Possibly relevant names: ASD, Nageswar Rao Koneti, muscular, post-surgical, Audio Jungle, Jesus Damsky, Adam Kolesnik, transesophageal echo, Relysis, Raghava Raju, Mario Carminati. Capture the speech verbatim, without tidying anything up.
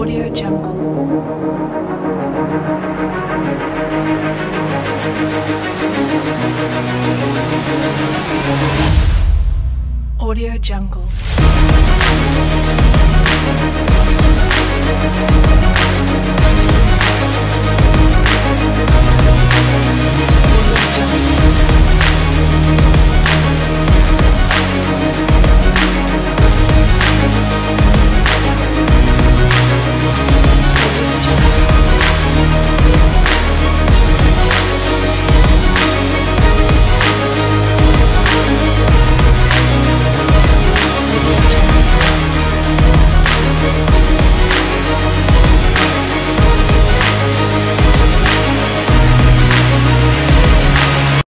Audio Jungle. Audio Jungle. Audio Jungle.